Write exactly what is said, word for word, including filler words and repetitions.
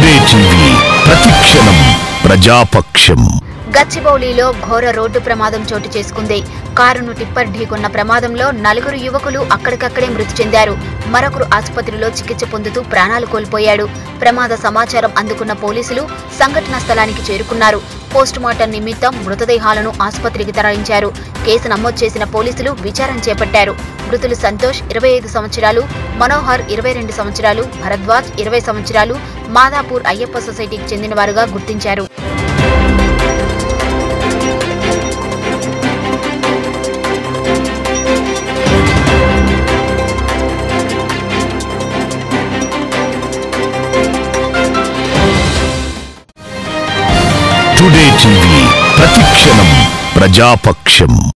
Today TV प्रतिक्षणम प्रजापक्षम గచ్చిబౌలిలో ఘోర road ప్రమాదం చోటు చేసుకుంది. కారును టిప్పర్ ఢీకొన్న ప్రమాదంలో నలుగురు యువకులు అక్కడికక్కడే మృతి చెందారు. మరొకరు ఆసుపత్రిలో చికిత్స పొందుతూ ప్రాణాలు కోల్పోయాడు. ప్రమాద సమాచారం అందుకున్న పోలీసులు సంఘటన స్థలానికి చేరుకున్నారు. పోస్టుమార్టం నిమిత్తం మృతదేహాలను ఆసుపత్రికి తరలించారు. కేసు నమోదు చేసిన పోలీసులు విచారణ చేపట్టారు. మృతులు సంతోష్ ఇరవై ఐదు సంవత్సరాలు, మనోహర్ ఇరవై రెండు సంవత్సరాలు, భరద్వాజ్ ఇరవై సంవత్సరాలు, మాదాపూర్ అయ్యప్ప సొసైటీకి చెందినవారుగా గుర్తించారు. టుడే టీవీ ప్రతిక్షణం ప్రజాపక్షం.